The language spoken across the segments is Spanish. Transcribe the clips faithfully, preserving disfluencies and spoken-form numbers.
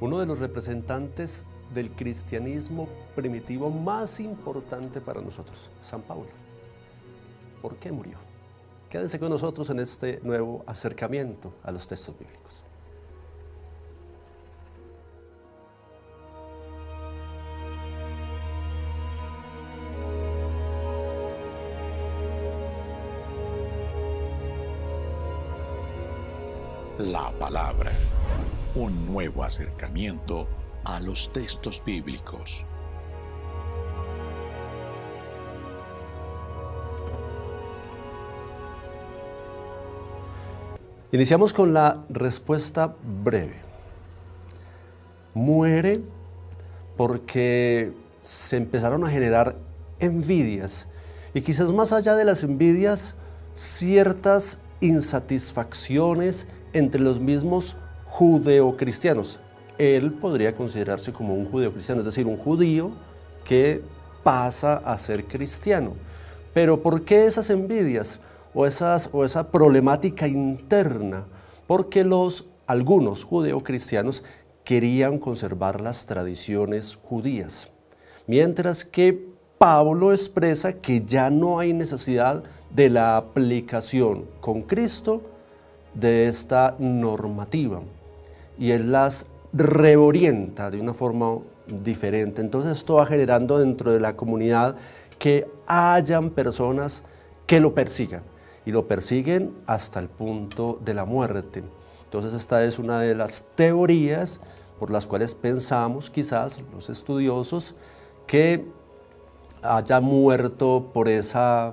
uno de los representantes del cristianismo primitivo más importante para nosotros, San Pablo. ¿Por qué murió? Quédense con nosotros en este nuevo acercamiento a los textos bíblicos. La palabra, un nuevo acercamiento a los textos bíblicos. Iniciamos con la respuesta breve. Muere porque se empezaron a generar envidias y quizás más allá de las envidias, ciertas insatisfacciones entre los mismos judeocristianos. Él podría considerarse como un judeocristiano, es decir, un judío que pasa a ser cristiano. Pero ¿por qué esas envidias o, esas, o esa problemática interna? Porque los, algunos judeocristianos querían conservar las tradiciones judías, mientras que Pablo expresa que ya no hay necesidad de la aplicación con Cristo de esta normativa, y él las reorienta de una forma diferente. Entonces esto va generando dentro de la comunidad que hayan personas que lo persigan, y lo persiguen hasta el punto de la muerte. Entonces esta es una de las teorías por las cuales pensamos quizás los estudiosos que haya muerto por esa,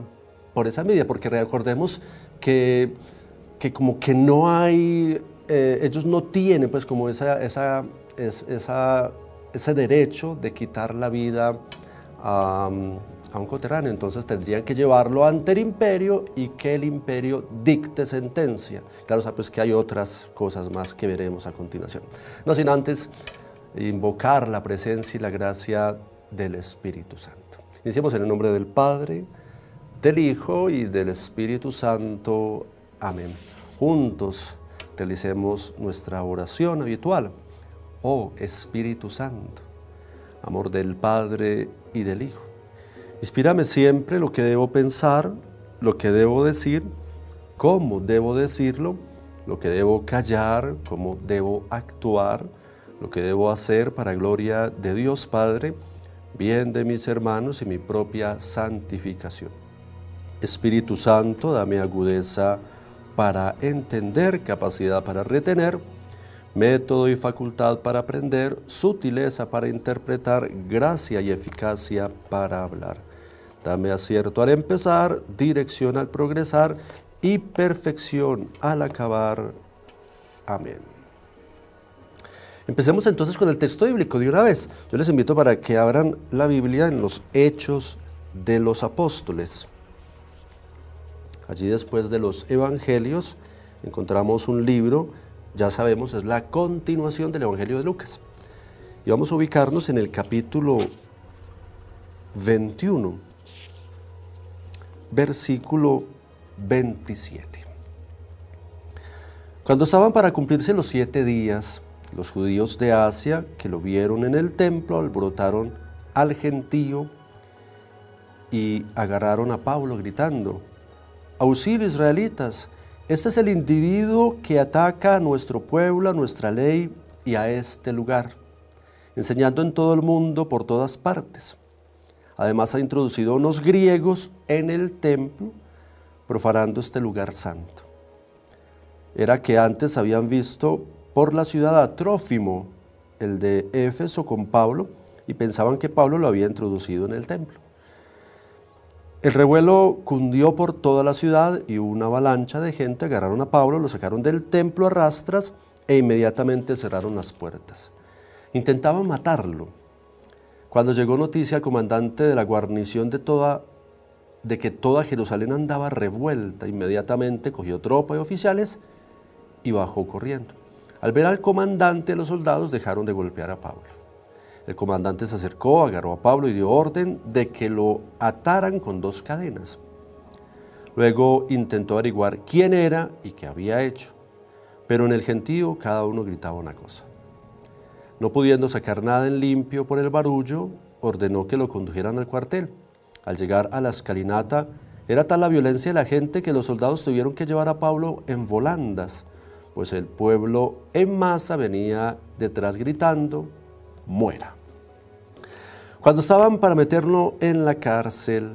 por esa envidia, porque recordemos que que como que no hay, eh, ellos no tienen pues como esa, esa, es, esa, ese derecho de quitar la vida a, a un coterráneo. Entonces tendrían que llevarlo ante el imperio y que el imperio dicte sentencia. Claro, o sea, pues que hay otras cosas más que veremos a continuación. No sin antes invocar la presencia y la gracia del Espíritu Santo. Iniciemos en el nombre del Padre, del Hijo y del Espíritu Santo. Amén. Juntos realicemos nuestra oración habitual. Oh Espíritu Santo, amor del Padre y del Hijo, inspírame siempre lo que debo pensar, lo que debo decir, cómo debo decirlo, lo que debo callar, cómo debo actuar, lo que debo hacer para gloria de Dios Padre, bien de mis hermanos y mi propia santificación. Espíritu Santo, dame agudeza para entender, capacidad para retener, método y facultad para aprender, sutileza para interpretar, gracia y eficacia para hablar. Dame acierto al empezar, dirección al progresar y perfección al acabar. Amén. Empecemos entonces con el texto bíblico de una vez. Yo les invito para que abran la Biblia en los Hechos de los Apóstoles. Allí después de los Evangelios encontramos un libro, ya sabemos, es la continuación del Evangelio de Lucas. Y vamos a ubicarnos en el capítulo veintiuno, versículo veintisiete. Cuando estaban para cumplirse los siete días, los judíos de Asia que lo vieron en el templo alborotaron al gentío y agarraron a Pablo gritando: Auxilio, israelitas, este es el individuo que ataca a nuestro pueblo, a nuestra ley y a este lugar, enseñando en todo el mundo por todas partes. Además ha introducido a unos griegos en el templo, profanando este lugar santo. Era que antes habían visto por la ciudad a Trófimo, el de Éfeso, con Pablo, y pensaban que Pablo lo había introducido en el templo. El revuelo cundió por toda la ciudad y una avalancha de gente agarraron a Pablo, lo sacaron del templo a rastras e inmediatamente cerraron las puertas. Intentaban matarlo. Cuando llegó noticia al comandante de la guarnición de, toda, de que toda Jerusalén andaba revuelta, inmediatamente cogió tropa y oficiales y bajó corriendo. Al ver al comandante, los soldados dejaron de golpear a Pablo. El comandante se acercó, agarró a Pablo y dio orden de que lo ataran con dos cadenas. Luego intentó averiguar quién era y qué había hecho, pero en el gentío cada uno gritaba una cosa. No pudiendo sacar nada en limpio por el barullo, ordenó que lo condujeran al cuartel. Al llegar a la escalinata, era tal la violencia de la gente que los soldados tuvieron que llevar a Pablo en volandas, pues el pueblo en masa venía detrás gritando, ¡muera! Cuando estaban para meterlo en la cárcel,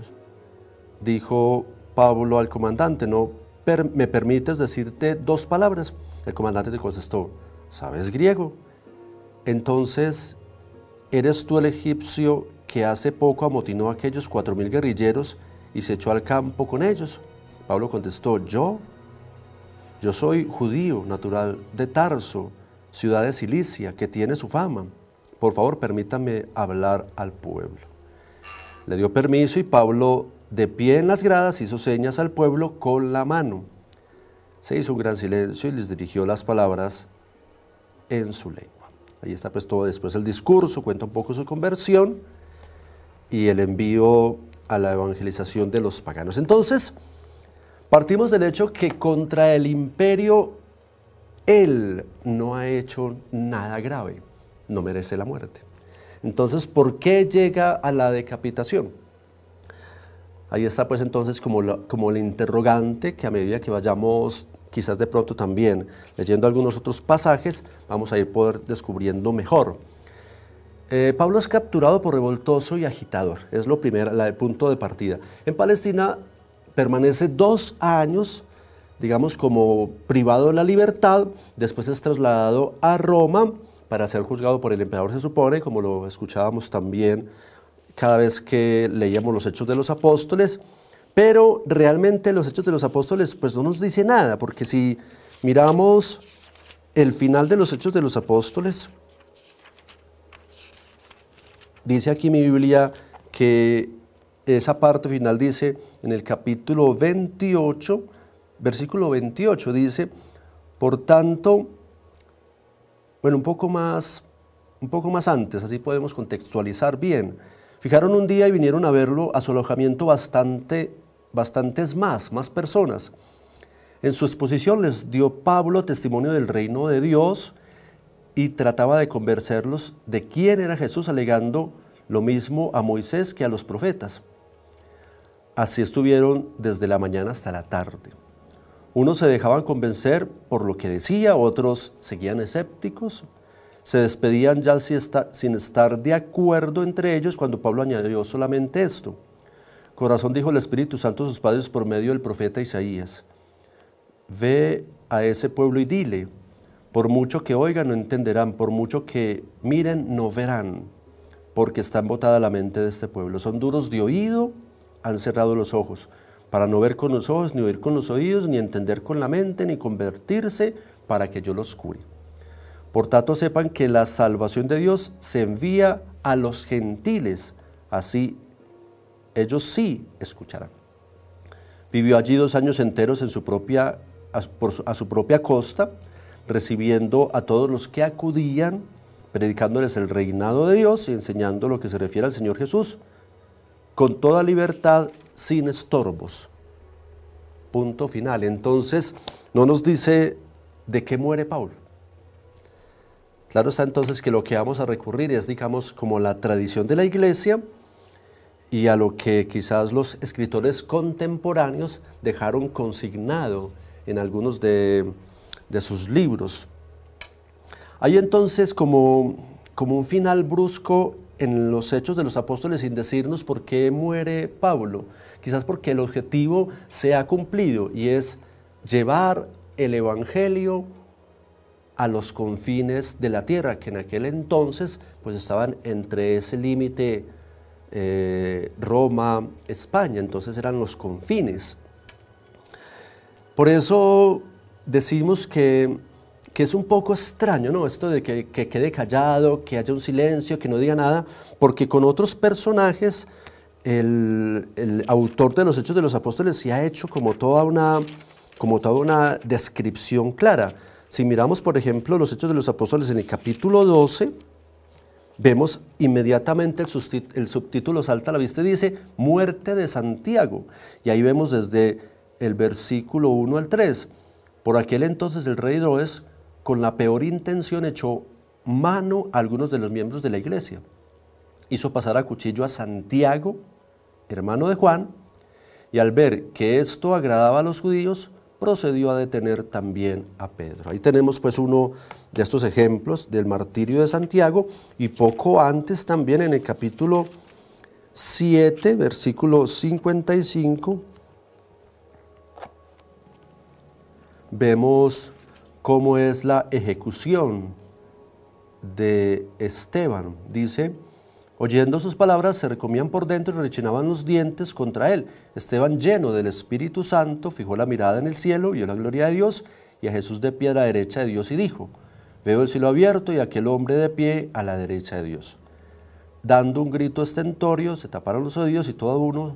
dijo Pablo al comandante, ¿no me permites decirte dos palabras? El comandante le contestó, ¿sabes griego? Entonces, ¿eres tú el egipcio que hace poco amotinó a aquellos cuatro mil guerrilleros y se echó al campo con ellos? Pablo contestó, ¿yo? Yo soy judío, natural de Tarso, ciudad de Cilicia, que tiene su fama. Por favor, permítanme hablar al pueblo. Le dio permiso y Pablo, de pie en las gradas, hizo señas al pueblo con la mano. Se hizo un gran silencio y les dirigió las palabras en su lengua. Ahí está pues todo después el discurso, cuenta un poco su conversión y el envío a la evangelización de los paganos. Entonces, partimos del hecho que contra el imperio él no ha hecho nada grave, no merece la muerte. Entonces, ¿por qué llega a la decapitación? Ahí está pues entonces como, la, como el interrogante que a medida que vayamos quizás de pronto también, leyendo algunos otros pasajes, vamos a ir poder descubriendo mejor. Eh, Pablo es capturado por revoltoso y agitador, es lo primero, la, el punto de partida. En Palestina permanece dos años, digamos, como privado de la libertad, después es trasladado a Roma para ser juzgado por el emperador, se supone, como lo escuchábamos también cada vez que leíamos los Hechos de los Apóstoles. Pero realmente los Hechos de los Apóstoles pues no nos dice nada, porque si miramos el final de los Hechos de los Apóstoles, dice aquí mi Biblia que esa parte final dice, en el capítulo veintiocho, versículo veintiocho, dice, por tanto, bueno, un poco más, un poco más antes, así podemos contextualizar bien. Fijaron un día y vinieron a verlo a su alojamiento bastante bastantes más, más personas. En su exposición les dio Pablo testimonio del reino de Dios y trataba de convencerlos de quién era Jesús, alegando lo mismo a Moisés que a los profetas. Así estuvieron desde la mañana hasta la tarde. Unos se dejaban convencer por lo que decía, otros seguían escépticos. Se despedían ya sin estar de acuerdo entre ellos cuando Pablo añadió solamente esto. Corazón dijo el Espíritu Santo a sus padres por medio del profeta Isaías. Ve a ese pueblo y dile, por mucho que oigan no entenderán, por mucho que miren no verán, porque está embotada la mente de este pueblo. Son duros de oído, han cerrado los ojos, para no ver con los ojos, ni oír con los oídos, ni entender con la mente, ni convertirse para que yo los cure. Por tanto, sepan que la salvación de Dios se envía a los gentiles, así ellos sí escucharán. Vivió allí dos años enteros en su propia, a, por, a su propia costa, recibiendo a todos los que acudían, predicándoles el reinado de Dios y enseñando lo que se refiere al Señor Jesús, con toda libertad, sin estorbos. Punto final. Entonces, no nos dice de qué muere Pablo. Claro está entonces que lo que vamos a recurrir es, digamos, como la tradición de la Iglesia y a lo que quizás los escritores contemporáneos dejaron consignado en algunos de, de sus libros. Hay entonces como, como un final brusco en los Hechos de los Apóstoles sin decirnos por qué muere Pablo. Quizás porque el objetivo se ha cumplido y es llevar el Evangelio a los confines de la tierra, que en aquel entonces pues estaban entre ese límite eh, Roma, España, entonces eran los confines. Por eso decimos que, que es un poco extraño, ¿no? Esto de que, que quede callado, que haya un silencio, que no diga nada, porque con otros personajes el, el autor de los Hechos de los Apóstoles sí ha hecho como toda una, como toda una descripción clara. Si miramos, por ejemplo, los Hechos de los Apóstoles en el capítulo doce, vemos inmediatamente el, el subtítulo salta a la vista y dice, muerte de Santiago. Y ahí vemos desde el versículo uno al tres, por aquel entonces el rey Herodes, con la peor intención, echó mano a algunos de los miembros de la iglesia. Hizo pasar a cuchillo a Santiago, hermano de Juan, y al ver que esto agradaba a los judíos, procedió a detener también a Pedro. Ahí tenemos pues uno de estos ejemplos del martirio de Santiago, y poco antes también en el capítulo siete, versículo cincuenta y cinco, vemos cómo es la ejecución de Esteban. Dice: oyendo sus palabras, se recomían por dentro y rechinaban los dientes contra él. Esteban, lleno del Espíritu Santo, fijó la mirada en el cielo, vio la gloria de Dios y a Jesús de pie a la derecha de Dios, y dijo: veo el cielo abierto y aquel hombre de pie a la derecha de Dios. Dando un grito estentorio, se taparon los oídos y todo uno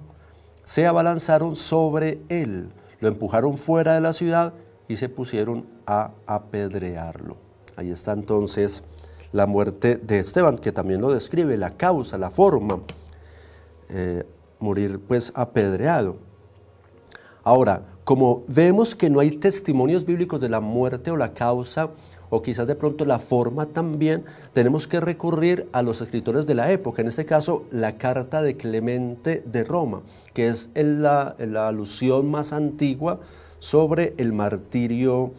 se abalanzaron sobre él. Lo empujaron fuera de la ciudad y se pusieron a apedrearlo. Ahí está entonces la muerte de Esteban, que también lo describe, la causa, la forma, eh, morir pues apedreado. Ahora, como vemos que no hay testimonios bíblicos de la muerte o la causa, o quizás de pronto la forma también, tenemos que recurrir a los escritores de la época, en este caso la carta de Clemente de Roma, que es en la, en la alusión más antigua sobre el martirio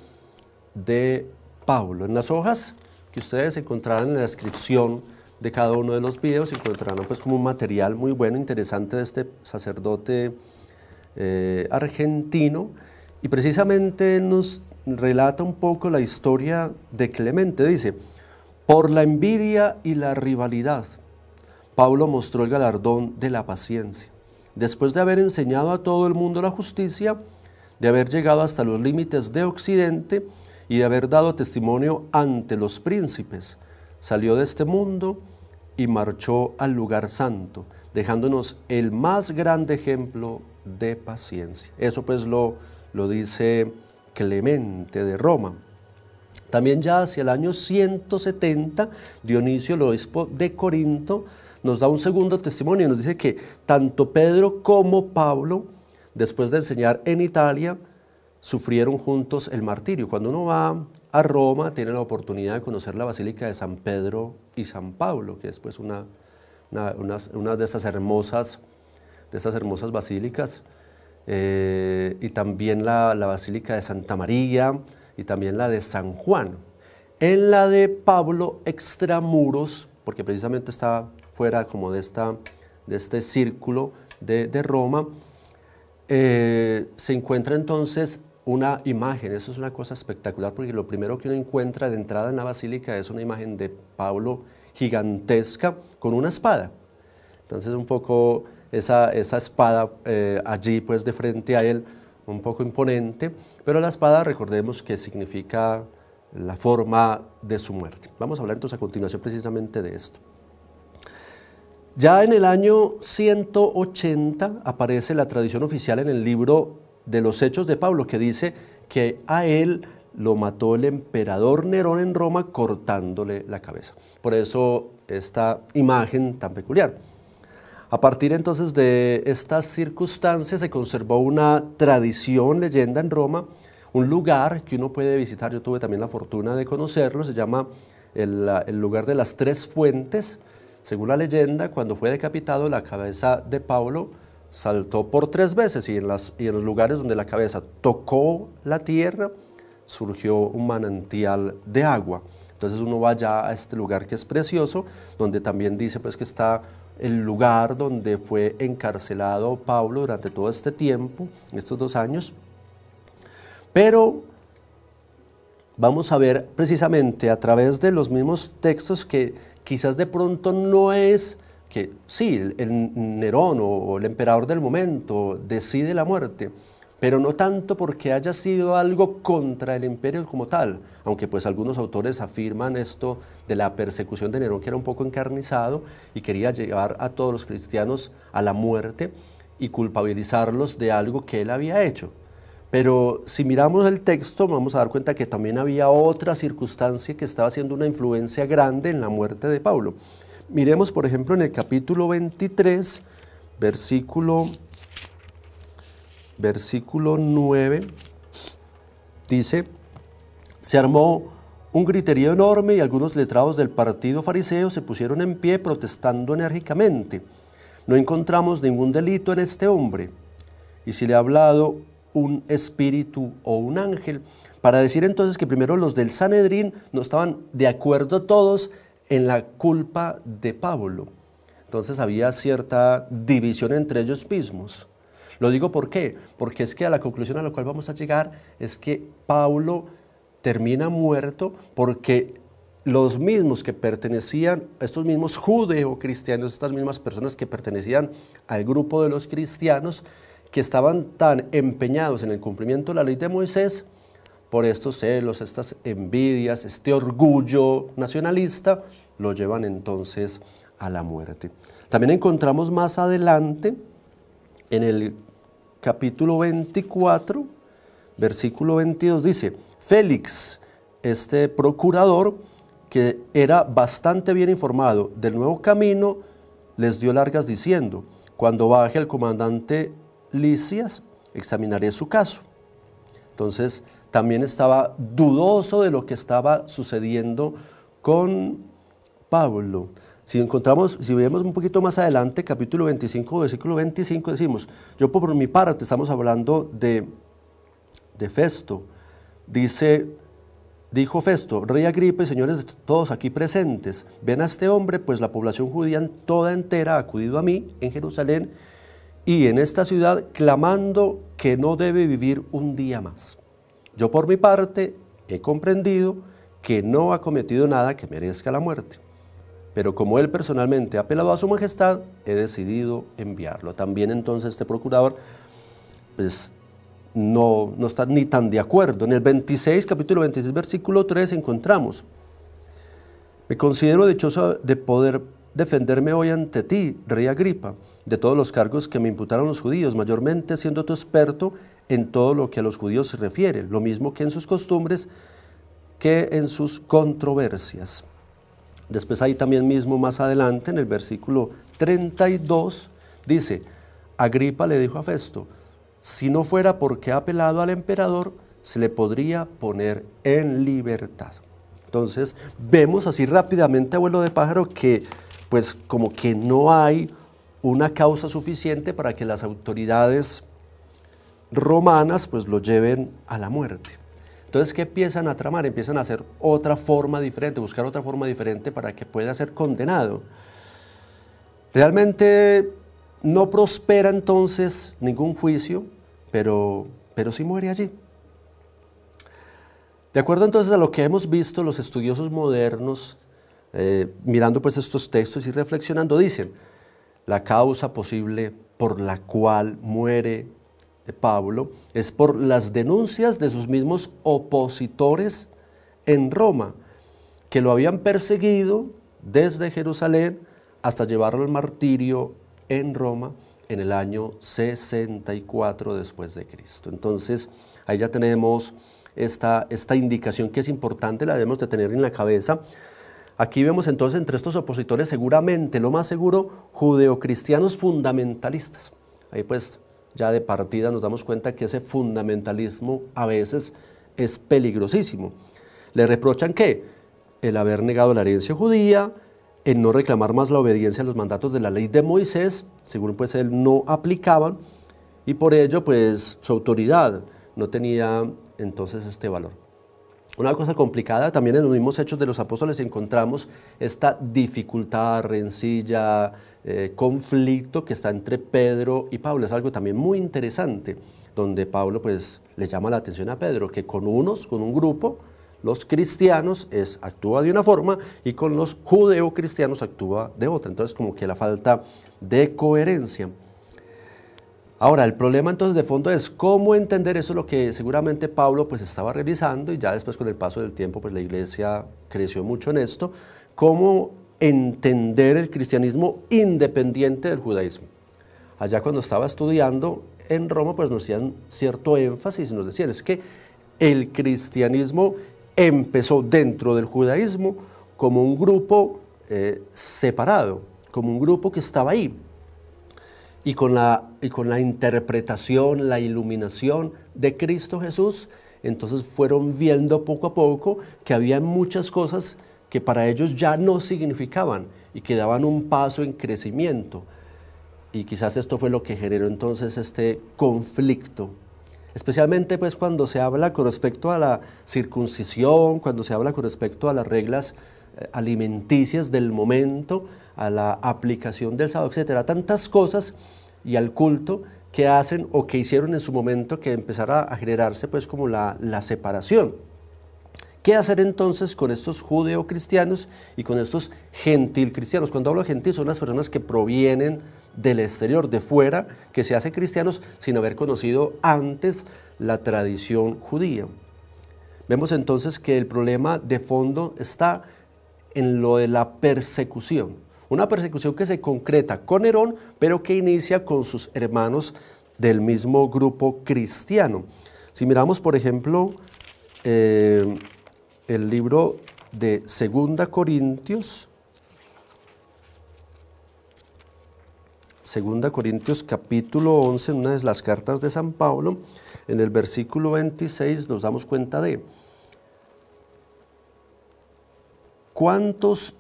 de Pablo. En las hojas que ustedes encontrarán en la descripción de cada uno de los videos, encontrarán pues como un material muy bueno, interesante, de este sacerdote eh, argentino, y precisamente nos relata un poco la historia de Clemente. Dice: por la envidia y la rivalidad, Pablo mostró el galardón de la paciencia. Después de haber enseñado a todo el mundo la justicia, de haber llegado hasta los límites de Occidente y de haber dado testimonio ante los príncipes, salió de este mundo y marchó al lugar santo, dejándonos el más grande ejemplo de paciencia. Eso pues lo, lo dice Clemente de Roma. También ya hacia el año ciento setenta, Dionisio, el obispo de Corinto, nos da un segundo testimonio y nos dice que tanto Pedro como Pablo, después de enseñar en Italia, sufrieron juntos el martirio. Cuando uno va a Roma, tiene la oportunidad de conocer la Basílica de San Pedro y San Pablo, que es pues una, una, unas, una de esas hermosas, de esas hermosas basílicas. Eh, y también la, la Basílica de Santa María, y también la de San Juan. En la de Pablo, extramuros, porque precisamente está fuera como de, esta, de este círculo de, de Roma, eh, se encuentra entonces una imagen. Eso es una cosa espectacular, porque lo primero que uno encuentra de entrada en la basílica es una imagen de Pablo gigantesca con una espada. Entonces un poco Esa, esa espada eh, allí pues de frente a él, un poco imponente, pero la espada, recordemos que significa la forma de su muerte. Vamos a hablar entonces a continuación precisamente de esto. Ya en el año ciento ochenta aparece la tradición oficial en el libro de los Hechos de Pablo, que dice que a él lo mató el emperador Nerón en Roma cortándole la cabeza. Por eso esta imagen tan peculiar. A partir entonces de estas circunstancias se conservó una tradición, leyenda en Roma, un lugar que uno puede visitar. Yo tuve también la fortuna de conocerlo, se llama el, el lugar de las tres fuentes. Según la leyenda, cuando fue decapitado, la cabeza de Pablo saltó por tres veces, y en, las, y en los lugares donde la cabeza tocó la tierra surgió un manantial de agua. Entonces uno va ya a este lugar que es precioso, donde también dice pues que está el lugar donde fue encarcelado Pablo durante todo este tiempo, estos dos años. Pero vamos a ver precisamente a través de los mismos textos que quizás de pronto no es que, sí, el Nerón o el emperador del momento decide la muerte, pero no tanto porque haya sido algo contra el imperio como tal, aunque pues algunos autores afirman esto de la persecución de Nerón, que era un poco encarnizado y quería llevar a todos los cristianos a la muerte y culpabilizarlos de algo que él había hecho. Pero si miramos el texto vamos a dar cuenta que también había otra circunstancia que estaba haciendo una influencia grande en la muerte de Pablo. Miremos por ejemplo en el capítulo veintitrés, versículo Versículo nueve, dice: se armó Un griterío enorme y algunos letrados del partido fariseo se pusieron en pie protestando enérgicamente. No encontramos ningún delito en este hombre. Y si le ha hablado un espíritu o un ángel, para decir entonces que primero los del Sanedrín no estaban de acuerdo todos en la culpa de Pablo. Entonces había cierta división entre ellos mismos. Lo digo ¿por qué? Porque es que a la conclusión a la cual vamos a llegar es que Pablo termina muerto porque los mismos que pertenecían, estos mismos judeocristianos, estas mismas personas que pertenecían al grupo de los cristianos, que estaban tan empeñados en el cumplimiento de la ley de Moisés, por estos celos, estas envidias, este orgullo nacionalista, lo llevan entonces a la muerte. También encontramos más adelante, en el capítulo veinticuatro, versículo veintidós, dice: Félix, este procurador, que era bastante bien informado del nuevo camino, les dio largas diciendo: cuando baje el comandante Licias, examinaré su caso. Entonces, también estaba dudoso de lo que estaba sucediendo con Pablo. Si encontramos, si vemos un poquito más adelante, capítulo veinticinco, versículo veinticinco, decimos, yo por mi parte, estamos hablando de, de Festo, dice, dijo Festo, rey Agripa y señores todos aquí presentes, ven a este hombre, pues la población judía toda entera ha acudido a mí en Jerusalén y en esta ciudad, clamando que no debe vivir un día más. Yo por mi parte he comprendido que no ha cometido nada que merezca la muerte, pero como él personalmente ha apelado a su majestad, he decidido enviarlo. También entonces este procurador, pues, no, no está ni tan de acuerdo. En el veintiséis, capítulo veintiséis, versículo tres, encontramos: me considero dichoso de poder defenderme hoy ante ti, rey Agripa, de todos los cargos que me imputaron los judíos, mayormente siendo tu experto en todo lo que a los judíos se refiere, lo mismo que en sus costumbres que en sus controversias. Después ahí también mismo más adelante, en el versículo treinta y dos, dice, Agripa le dijo a Festo, si no fuera porque ha apelado al emperador, se le podría poner en libertad. Entonces vemos así rápidamente a vuelo de pájaro que pues como que no hay una causa suficiente para que las autoridades romanas pues lo lleven a la muerte. Entonces, ¿qué empiezan a tramar? Empiezan a hacer otra forma diferente, buscar otra forma diferente para que pueda ser condenado. Realmente no prospera entonces ningún juicio, pero, pero sí muere allí. De acuerdo entonces a lo que hemos visto, los estudiosos modernos, eh, mirando pues estos textos y reflexionando, dicen, la causa posible por la cual muere Pablo es por las denuncias de sus mismos opositores en Roma, que lo habían perseguido desde Jerusalén hasta llevarlo al martirio en Roma en el año sesenta y cuatro después de Cristo. Entonces, ahí ya tenemos esta, esta indicación que es importante, la debemos de tener en la cabeza. Aquí vemos entonces entre estos opositores seguramente, lo más seguro, judeocristianos fundamentalistas. Ahí pues ya de partida nos damos cuenta que ese fundamentalismo a veces es peligrosísimo. Le reprochan ¿qué? El haber negado la herencia judía, el no reclamar más la obediencia a los mandatos de la ley de Moisés, según pues él no aplicaban, y por ello pues su autoridad no tenía entonces este valor. Una cosa complicada, también en los mismos Hechos de los Apóstoles encontramos esta dificultad, rencilla, Eh, conflicto que está entre Pedro y Pablo. Es algo también muy interesante, donde Pablo pues le llama la atención a Pedro, que con unos, con un grupo, los cristianos es, actúa de una forma y con los judeocristianos actúa de otra. Entonces como que la falta de coherencia. Ahora el problema entonces de fondo es cómo entender eso, lo que seguramente Pablo pues estaba realizando y ya después con el paso del tiempo pues la iglesia creció mucho en esto, cómo entender el cristianismo independiente del judaísmo. Allá cuando estaba estudiando en Roma, pues nos hacían cierto énfasis, nos decían, es que el cristianismo empezó dentro del judaísmo como un grupo eh, separado, como un grupo que estaba ahí. Y con la, y con la interpretación, la iluminación de Cristo Jesús, entonces fueron viendo poco a poco que había muchas cosas que para ellos ya no significaban y que daban un paso en crecimiento. Y quizás esto fue lo que generó entonces este conflicto. Especialmente pues cuando se habla con respecto a la circuncisión, cuando se habla con respecto a las reglas alimenticias del momento, a la aplicación del sábado, etcétera. Tantas cosas y al culto que hacen o que hicieron en su momento que empezara a generarse pues como la, la separación. ¿Qué hacer entonces con estos judeocristianos y con estos gentilcristianos? Cuando hablo de gentil son las personas que provienen del exterior, de fuera, que se hacen cristianos sin haber conocido antes la tradición judía. Vemos entonces que el problema de fondo está en lo de la persecución, una persecución que se concreta con Nerón, pero que inicia con sus hermanos del mismo grupo cristiano. Si miramos, por ejemplo, eh, el libro de Segunda Corintios, Segunda Corintios capítulo once, en una de las cartas de San Pablo, en el versículo veintiséis nos damos cuenta de cuántos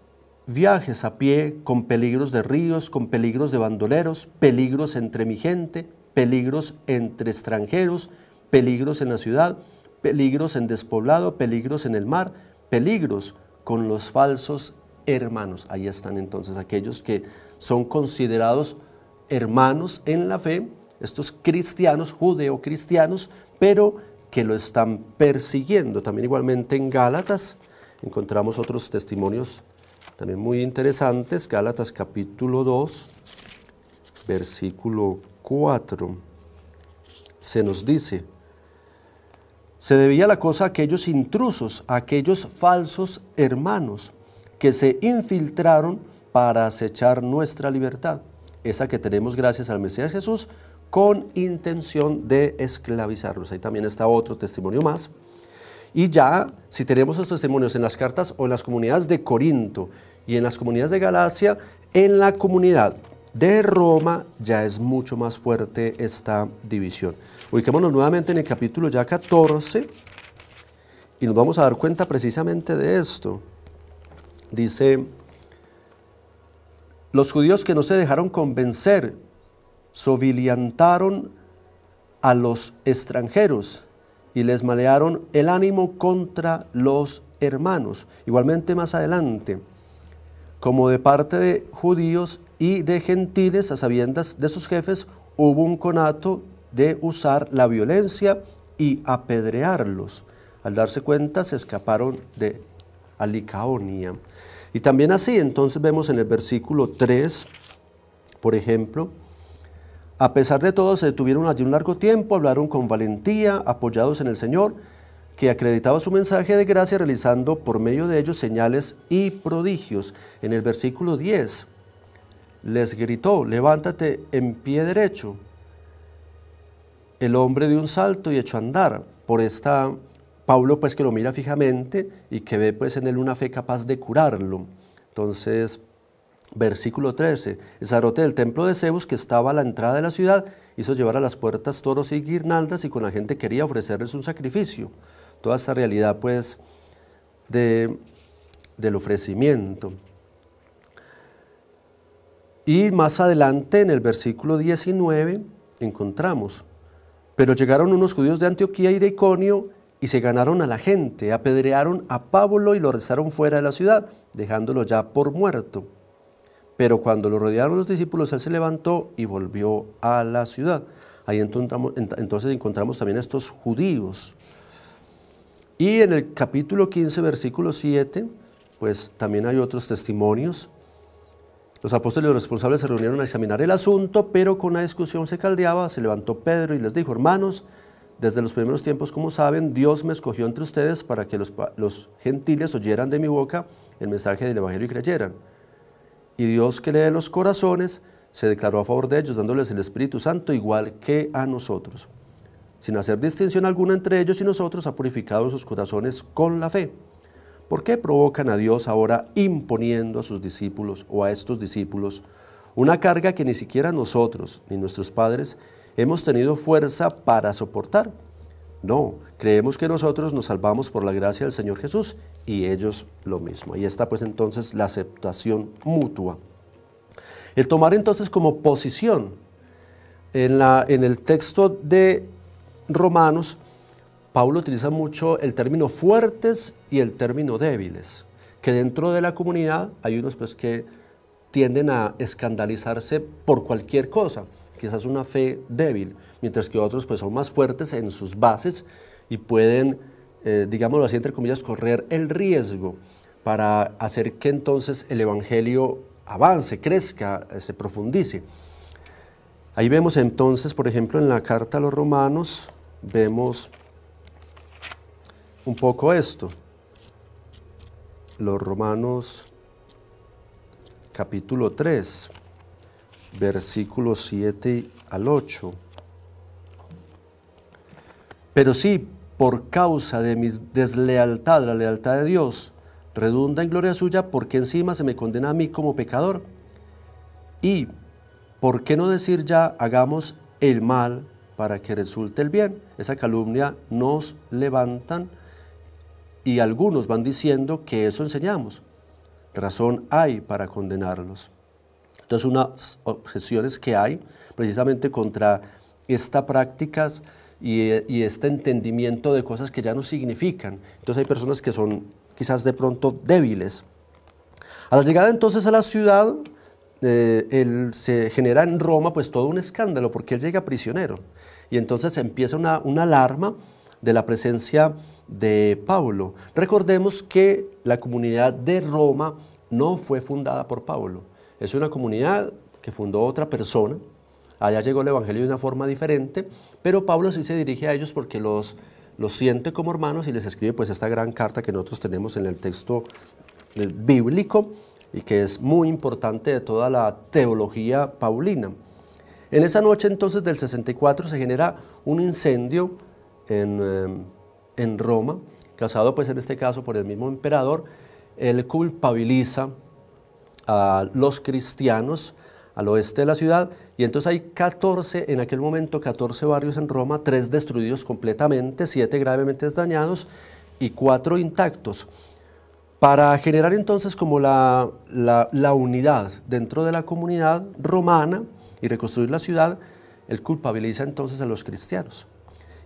viajes a pie con peligros de ríos, con peligros de bandoleros, peligros entre mi gente, peligros entre extranjeros, peligros en la ciudad, peligros en despoblado, peligros en el mar, peligros con los falsos hermanos. Ahí están entonces aquellos que son considerados hermanos en la fe, estos cristianos, judeocristianos, pero que lo están persiguiendo. También igualmente en Gálatas encontramos otros testimonios también muy interesantes. Gálatas capítulo dos, versículo cuatro, se nos dice: se debía la cosa a aquellos intrusos, a aquellos falsos hermanos que se infiltraron para acechar nuestra libertad, esa que tenemos gracias al Mesías Jesús, con intención de esclavizarlos. Ahí también está otro testimonio más. Y ya, si tenemos estos testimonios en las cartas o en las comunidades de Corinto y en las comunidades de Galacia, en la comunidad de Roma ya es mucho más fuerte esta división. Ubiquémonos nuevamente en el capítulo ya catorce y nos vamos a dar cuenta precisamente de esto. Dice: los judíos que no se dejaron convencer, soviliantaron a los extranjeros y les malearon el ánimo contra los hermanos. Igualmente más adelante, como de parte de judíos y de gentiles, a sabiendas de sus jefes, hubo un conato de usar la violencia y apedrearlos. Al darse cuenta, se escaparon de Alicaonia. Y también así, entonces vemos en el versículo tres, por ejemplo: a pesar de todo, se detuvieron allí un largo tiempo, hablaron con valentía, apoyados en el Señor, que acreditaba su mensaje de gracia, realizando por medio de ellos señales y prodigios. En el versículo diez, les gritó: levántate en pie derecho. El hombre dio un salto y echó a andar. Por esta Pablo, pues, que lo mira fijamente y que ve pues en él una fe capaz de curarlo. Entonces, versículo trece, el sacerdote del templo de Zeus, que estaba a la entrada de la ciudad, hizo llevar a las puertas toros y guirnaldas, y con la gente quería ofrecerles un sacrificio. Toda esta realidad pues de, del ofrecimiento. Y más adelante en el versículo diecinueve encontramos: pero llegaron unos judíos de Antioquía y de Iconio, y se ganaron a la gente, apedrearon a Pablo y lo arrestaron fuera de la ciudad, dejándolo ya por muerto. Pero cuando lo rodearon los discípulos, él se levantó y volvió a la ciudad. Ahí entonces encontramos también a estos judíos. Y en el capítulo quince, versículo siete, pues también hay otros testimonios. Los apóstoles y los responsables se reunieron a examinar el asunto, pero con la discusión se caldeaba. Se levantó Pedro y les dijo: hermanos, desde los primeros tiempos, como saben, Dios me escogió entre ustedes para que los, los gentiles oyeran de mi boca el mensaje del Evangelio y creyeran. Y Dios, que lee los corazones, se declaró a favor de ellos, dándoles el Espíritu Santo igual que a nosotros. Sin hacer distinción alguna entre ellos y nosotros, ha purificado sus corazones con la fe. ¿Por qué provocan a Dios ahora imponiendo a sus discípulos, o a estos discípulos, una carga que ni siquiera nosotros ni nuestros padres hemos tenido fuerza para soportar? No, creemos que nosotros nos salvamos por la gracia del Señor Jesús y ellos lo mismo. Ahí está pues entonces la aceptación mutua. El tomar entonces como posición en, la, en el texto de Romanos, Pablo utiliza mucho el término fuertes y el término débiles, que dentro de la comunidad hay unos pues que tienden a escandalizarse por cualquier cosa, quizás una fe débil, mientras que otros pues son más fuertes en sus bases y pueden, eh, digámoslo así entre comillas, correr el riesgo para hacer que entonces el evangelio avance, crezca, eh, se profundice. Ahí vemos entonces, por ejemplo, en la carta a los romanos, vemos un poco esto. Los romanos capítulo tres, versículos siete al ocho. Pero si por causa de mi deslealtad, la lealtad de Dios, redunda en gloria suya, ¿por qué encima se me condena a mí como pecador? Y ¿por qué no decir ya, hagamos el mal para que resulte el bien? Esa calumnia nos levantan y algunos van diciendo que eso enseñamos. Razón hay para condenarlos. Entonces, unas objeciones que hay precisamente contra estas prácticas y, y este entendimiento de cosas que ya no significan. Entonces, hay personas que son quizás de pronto débiles. A la llegada entonces a la ciudad, eh, él, se genera en Roma pues todo un escándalo porque él llega prisionero. Y entonces empieza una, una alarma de la presencia de Pablo. Recordemos que la comunidad de Roma no fue fundada por Pablo. Es una comunidad que fundó otra persona. Allá llegó el evangelio de una forma diferente, pero Pablo sí se dirige a ellos porque los, los siente como hermanos y les escribe pues esta gran carta que nosotros tenemos en el texto bíblico y que es muy importante de toda la teología paulina. En esa noche entonces del sesenta y cuatro se genera un incendio en eh, en Roma, causado pues en este caso por el mismo emperador. Él culpabiliza a los cristianos al oeste de la ciudad y entonces hay catorce, en aquel momento catorce barrios en Roma, tres destruidos completamente, siete gravemente dañados y cuatro intactos. Para generar entonces como la, la, la unidad dentro de la comunidad romana y reconstruir la ciudad, él culpabiliza entonces a los cristianos.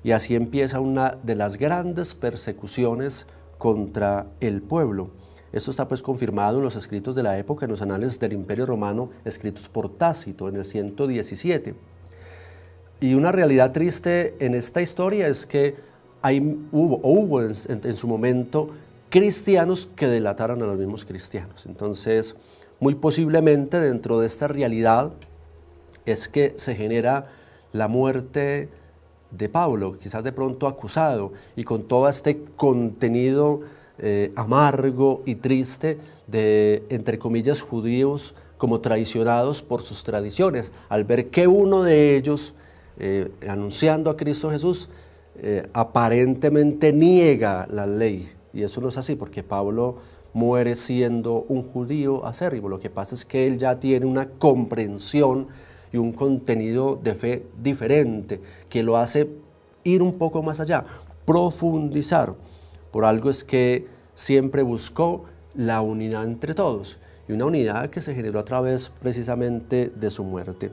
Y así empieza una de las grandes persecuciones contra el pueblo. Esto está pues confirmado en los escritos de la época, en los anales del Imperio Romano, escritos por Tácito en el ciento diecisiete. Y una realidad triste en esta historia es que hay, hubo, o hubo en, en, en su momento cristianos que delataron a los mismos cristianos. Entonces, muy posiblemente dentro de esta realidad es que se genera la muerte de Pablo, quizás de pronto acusado y con todo este contenido eh, amargo y triste de, entre comillas, judíos como traicionados por sus tradiciones, al ver que uno de ellos, eh, anunciando a Cristo Jesús, eh, aparentemente niega la ley. Y eso no es así, porque Pablo muere siendo un judío acérrimo. Lo que pasa es que él ya tiene una comprensión y un contenido de fe diferente, que lo hace ir un poco más allá, profundizar. Por algo es que siempre buscó la unidad entre todos, y una unidad que se generó a través precisamente de su muerte.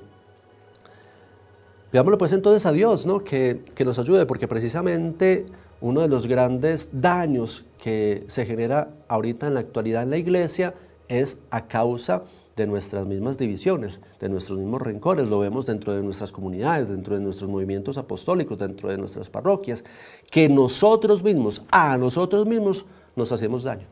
Veámoslo pues entonces a Dios, ¿no? que, que nos ayude, porque precisamente uno de los grandes daños que se genera ahorita en la actualidad en la iglesia es a causa de de nuestras mismas divisiones, de nuestros mismos rencores. Lo vemos dentro de nuestras comunidades, dentro de nuestros movimientos apostólicos, dentro de nuestras parroquias, que nosotros mismos, a nosotros mismos, nos hacemos daño.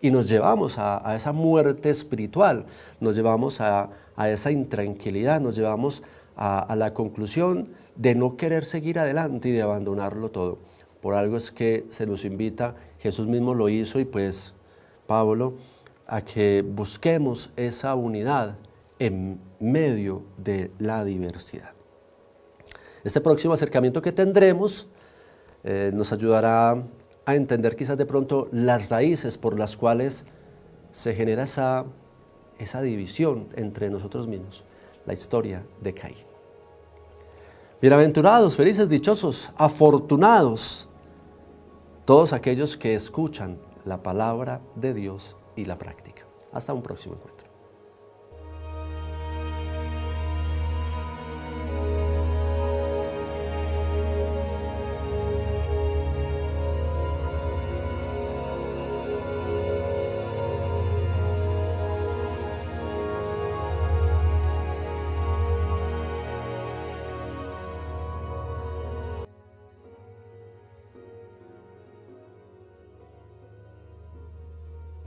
Y nos llevamos a, a esa muerte espiritual, nos llevamos a, a esa intranquilidad, nos llevamos a, a la conclusión de no querer seguir adelante y de abandonarlo todo. Por algo es que se nos invita, Jesús mismo lo hizo y pues Pablo, a que busquemos esa unidad en medio de la diversidad. Este próximo acercamiento que tendremos eh, nos ayudará a entender quizás de pronto las raíces por las cuales se genera esa, esa división entre nosotros mismos, la historia de Caín. Bienaventurados, felices, dichosos, afortunados, todos aquellos que escuchan la palabra de Dios y la práctica. Hasta un próximo encuentro.